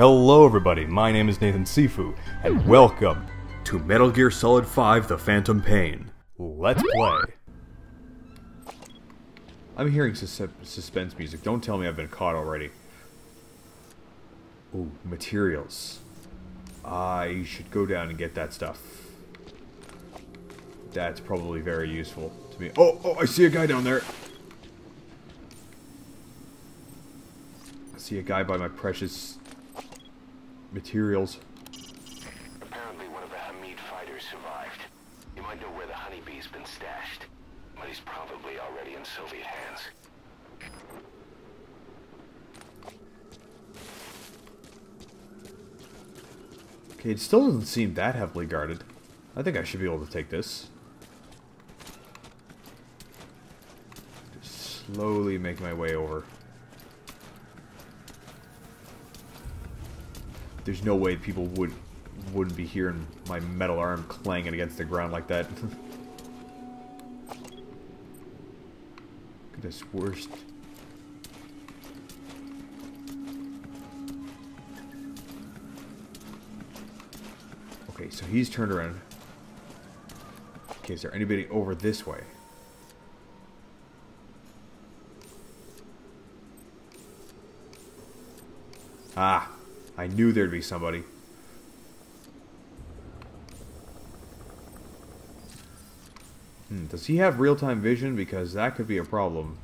Hello everybody, my name is Nathan Sifu, and welcome to Metal Gear Solid V The Phantom Pain. Let's play! I'm hearing suspense music, don't tell me I've been caught already. Ooh, materials. I should go down and get that stuff. That's probably very useful to me. Oh, I see a guy down there! I see a guy by my precious materials. Apparently one of the Hamid fighters survived. You might know where the honeybee's been stashed, but he's probably already in Soviet hands. Okay, it still doesn't seem that heavily guarded. I think I should be able to take this. Just slowly make my way over. There's no way people wouldn't be hearing my metal arm clanging against the ground like that. Goodness, worst. Okay, so he's turned around. Okay, is there anybody over this way? Ah. I knew there'd be somebody. Does he have real-time vision? Because that could be a problem.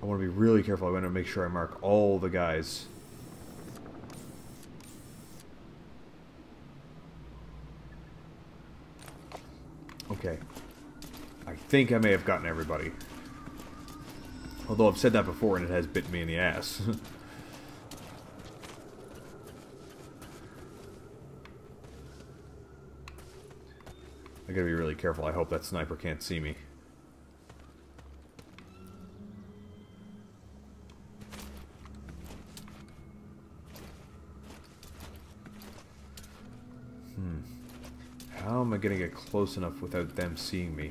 I want to be really careful. I want to make sure I mark all the guys. Okay, I think I may have gotten everybody. Although I've said that before and it has bitten me in the ass. I gotta be really careful. I hope that sniper can't see me. How am I going to get close enough without them seeing me?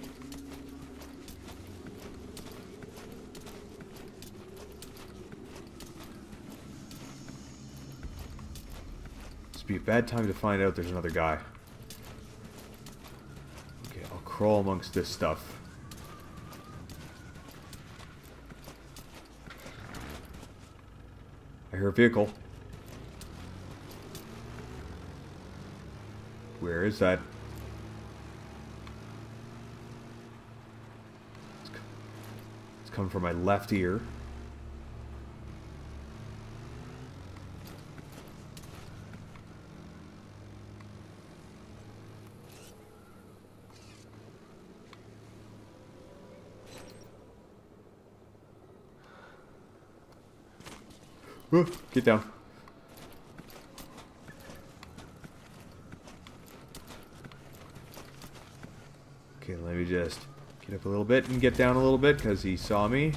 This would be a bad time to find out there's another guy. Okay, I'll crawl amongst this stuff. I hear a vehicle. Where is that? Come from my left ear. Whoa, get down. Okay, let me just get up a little bit and get down a little bit because he saw me.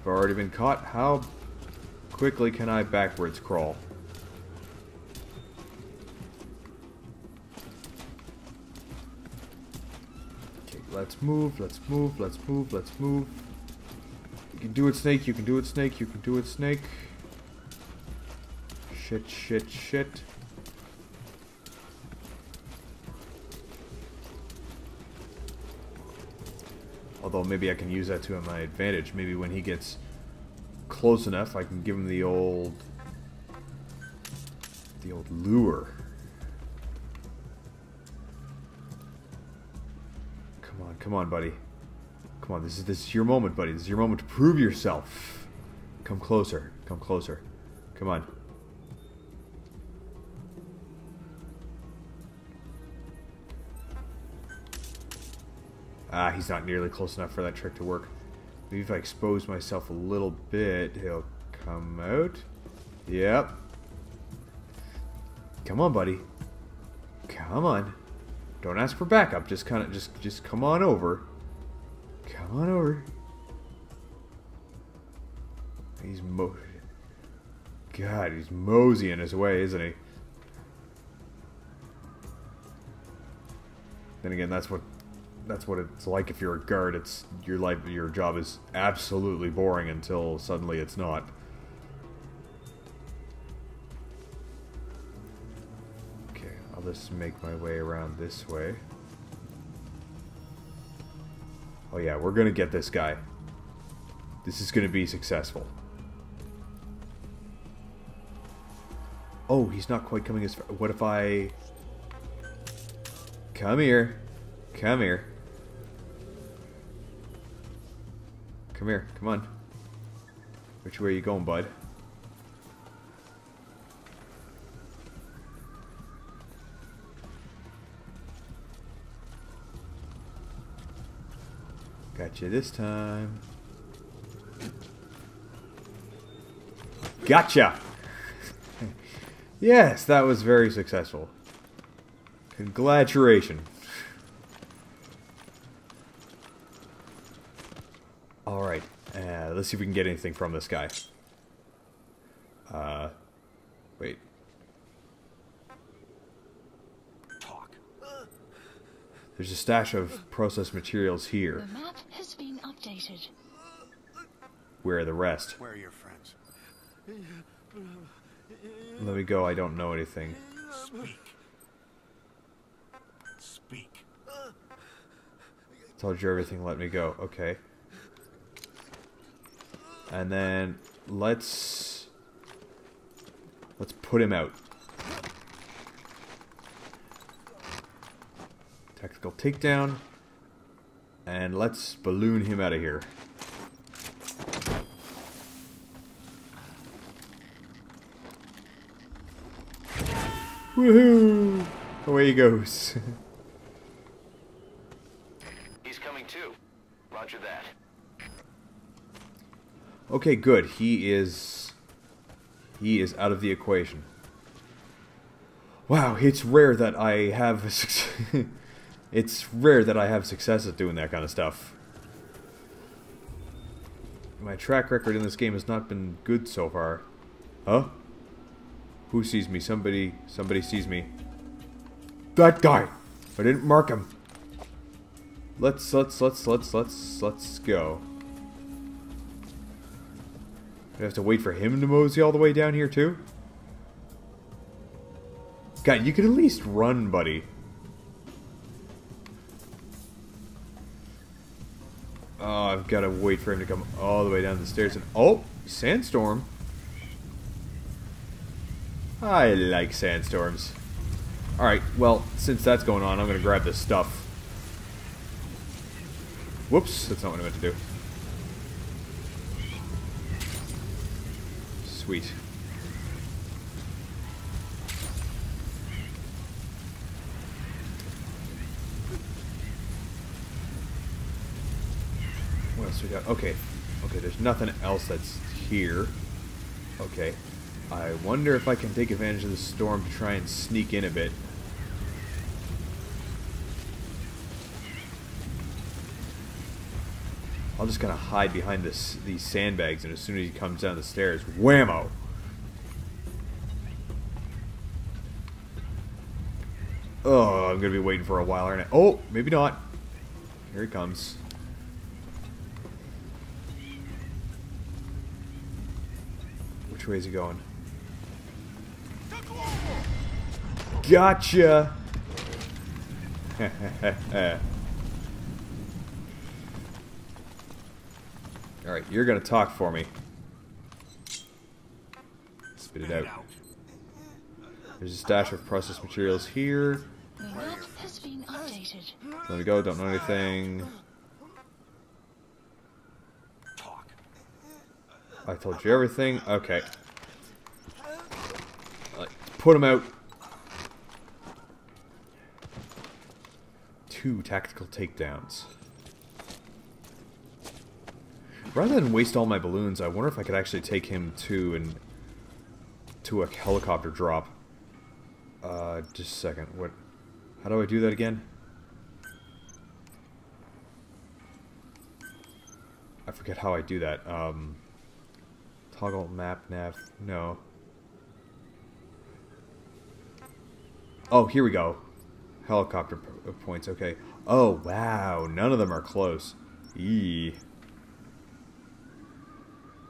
I've already been caught. How quickly can I backwards crawl? Okay, let's move, let's move, let's move, let's move. You can do it, Snake, you can do it, Snake, you can do it, Snake. Shit, shit, shit. Although maybe I can use that to my advantage. Maybe when he gets close enough, I can give him the old lure. Come on, come on, buddy. Come on, this is your moment, buddy. This is your moment to prove yourself. Come closer, come closer. Come on. Ah, he's not nearly close enough for that trick to work. Maybe if I expose myself a little bit, he'll come out. Yep. Come on, buddy. Come on. Don't ask for backup. Just kind of, just come on over. Come on over. He's God, he's mosey in his way, isn't he? Then again, that's what it's like if you're a guard. It's your life, your job is absolutely boring until suddenly it's not. Okay, I'll just make my way around this way. Oh yeah, we're gonna get this guy. This is gonna be successful. Oh, he's not quite coming as far. What if I... Come here. Come here. Come here. Come on. Which way are you going, bud? Gotcha this time. Gotcha! Yes, that was very successful. Congratulations. Alright, let's see if we can get anything from this guy. Wait. Talk. There's a stash of processed materials here. The map has been updated. Where are the rest? Where are your friends? Let me go, I don't know anything. Speak. Speak. Told you everything, let me go. Okay. And then let's put him out. Tactical takedown. And let's balloon him out of here. Woohoo! Away he goes. He's coming too. Roger that. Okay, good. He is out of the equation. Wow, it's rare that I have it's rare that I have success at doing that kind of stuff. My track record in this game has not been good so far. Huh? Who sees me? Somebody sees me. That guy! I didn't mark him. Let's go. I have to wait for him to mosey all the way down here too? God, you could at least run, buddy. Oh, I've got to wait for him to come all the way down the stairs and... Oh! Sandstorm! I like sandstorms. Alright, well, since that's going on, I'm going to grab this stuff. Whoops, that's not what I meant to do. Sweet. What else we got? Okay. Okay, there's nothing else that's here. Okay. I wonder if I can take advantage of the storm to try and sneak in a bit. I'm just gonna hide behind these sandbags, and as soon as he comes down the stairs, whammo! Oh, I'm gonna be waiting for a while, aren't I? Oh, maybe not. Here he comes. Which way is he going? Gotcha! Alright, you're gonna talk for me. Spit it out. There's a stash of processed materials here. The map has been updated. Let me go, don't know anything. Talk. I told you everything. Okay. Put him out. 2 tactical takedowns. Rather than waste all my balloons, I wonder if I could actually take him to a helicopter drop. Just a second. What? How do I do that again? I forget how I do that. Toggle map nav. No. Oh, here we go. Helicopter points, okay. Oh, wow, none of them are close. Eee.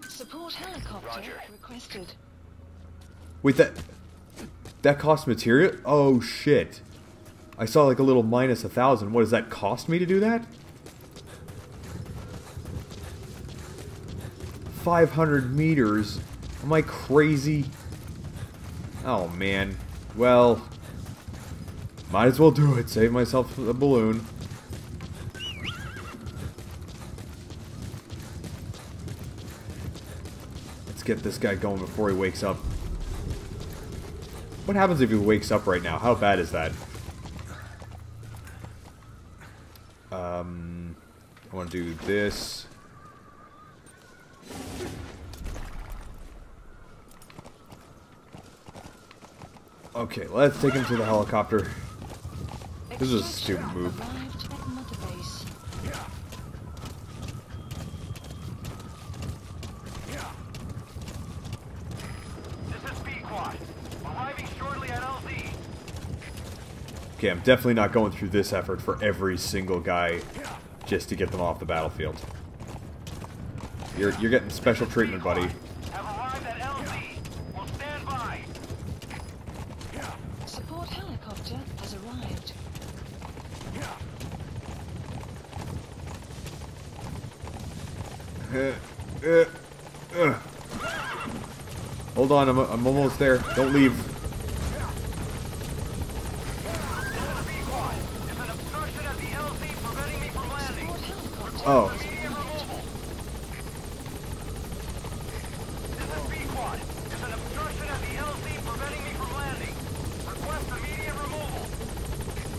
Support helicopter requested. Wait, that cost material? Oh, shit. I saw like a little -1,000. What, does that cost me to do that? 500 meters? Am I crazy? Oh, man. Well, might as well do it. Save myself a balloon. Let's get this guy going before he wakes up. What happens if he wakes up right now? How bad is that? I want to do this. Okay, let's take him to the helicopter. This is a stupid move. Okay, I'm definitely not going through this effort for every single guy just to get them off the battlefield. You're getting special treatment, buddy. Hold on, I'm almost there. Don't leave. Oh.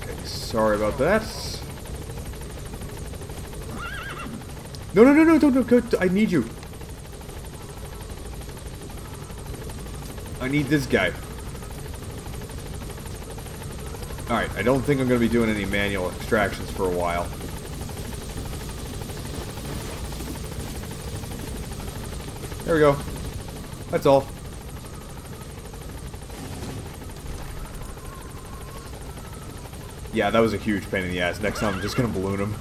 Okay, sorry about that. No, don't, I need you. I need this guy. Alright, I don't think I'm going to be doing any manual extractions for a while. There we go. That's all. Yeah, that was a huge pain in the ass. Next time I'm just gonna balloon him.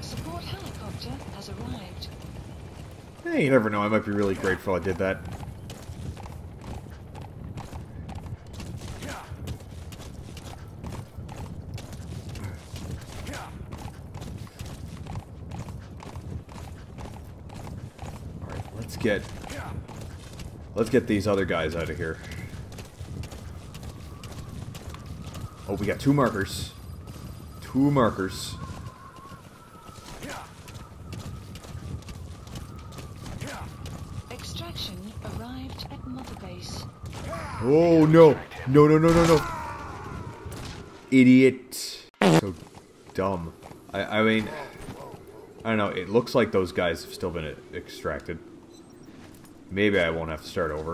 Support helicopter has arrived. Hey, you never know. I might be really grateful I did that. Let's get these other guys out of here. Oh, we got two markers. Two markers. Extraction arrived at mother base. Oh no. No. Idiot. So dumb. I mean, I don't know, it looks like those guys have still been extracted. Maybe I won't have to start over.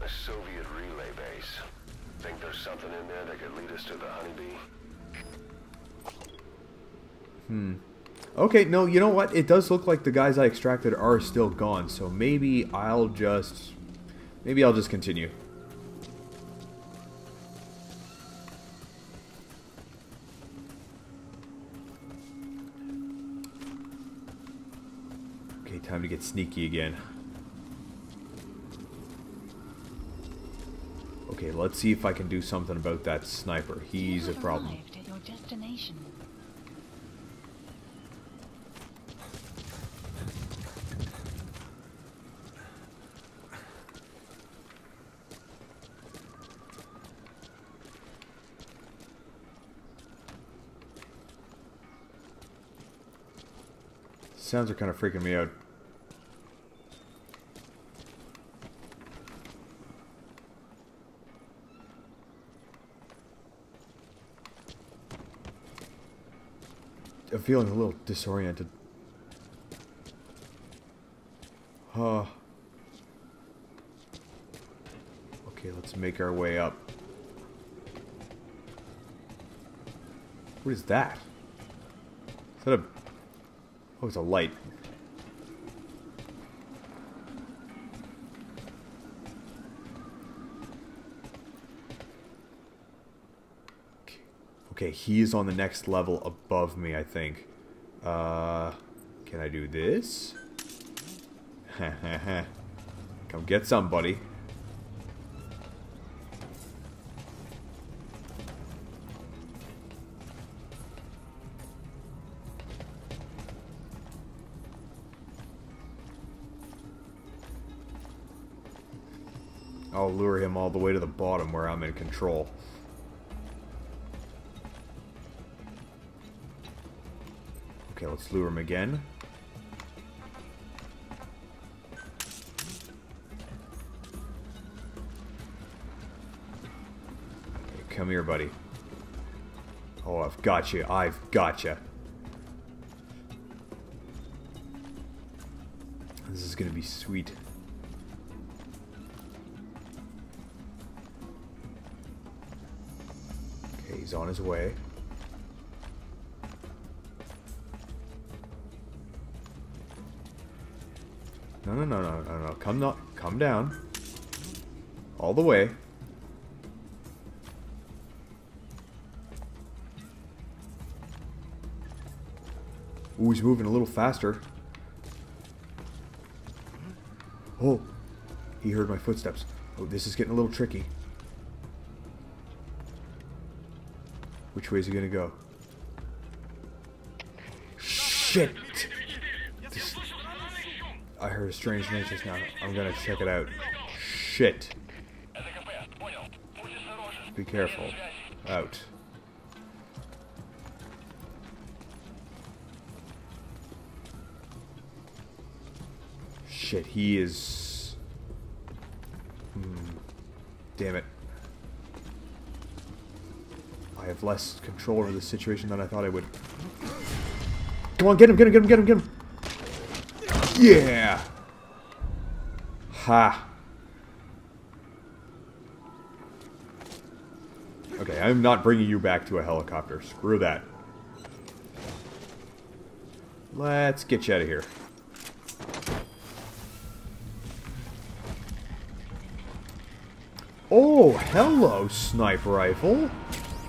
A Soviet relay base. Think there's something in there that could lead us to the honeybee? Okay, no, you know what? It does look like the guys I extracted are still gone, so maybe I'll just... maybe I'll just continue. Time to get sneaky again. Okay, let's see if I can do something about that sniper. He's a problem. Sounds are kind of freaking me out. I'm feeling a little disoriented. Okay, let's make our way up. What is that? Is that a Oh, it's a light. Okay, he's on the next level above me, I think. Can I do this? Come get somebody. I'll lure him all the way to the bottom where I'm in control. Okay, let's lure him again. Okay, come here, buddy. Oh, I've got you. I've got you. This is gonna be sweet. Okay, he's on his way. No. Come down. All the way. Ooh, he's moving a little faster. Oh, he heard my footsteps. Oh, this is getting a little tricky. Which way is he gonna go? Shit! I heard a strange noise just now. I'm gonna check it out. Shit. Be careful. Out. Shit, he is... Damn it. I have less control over this situation than I thought I would. Come on, get him! Yeah! Ha! Okay, I'm not bringing you back to a helicopter. Screw that. Let's get you out of here. Oh, hello, sniper rifle.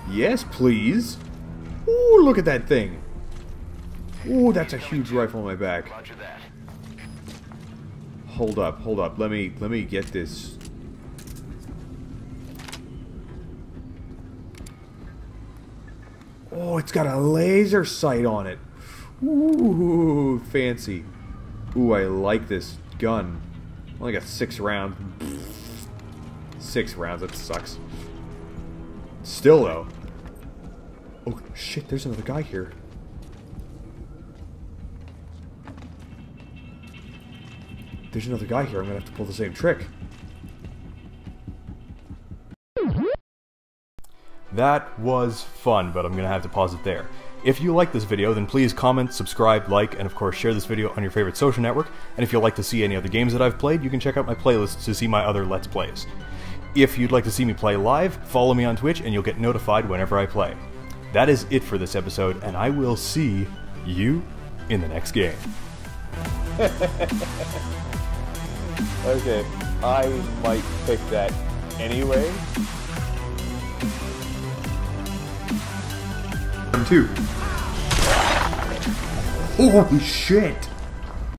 Yes, please. Ooh, look at that thing. Ooh, that's a huge rifle on my back. Roger that. Hold up. Let me get this. Oh, it's got a laser sight on it. Ooh, fancy. Ooh, I like this gun. Only got 6 rounds. 6 rounds, that sucks. Still though. Oh shit, there's another guy here. I'm gonna have to pull the same trick. That was fun, but I'm gonna have to pause it there. If you like this video, then please comment, subscribe, like, and of course share this video on your favorite social network. And if you'd like to see any other games that I've played, you can check out my playlist to see my other Let's Plays. If you'd like to see me play live, follow me on Twitch and you'll get notified whenever I play. That is it for this episode, and I will see you in the next game. Okay, I might pick that anyway. Holy shit!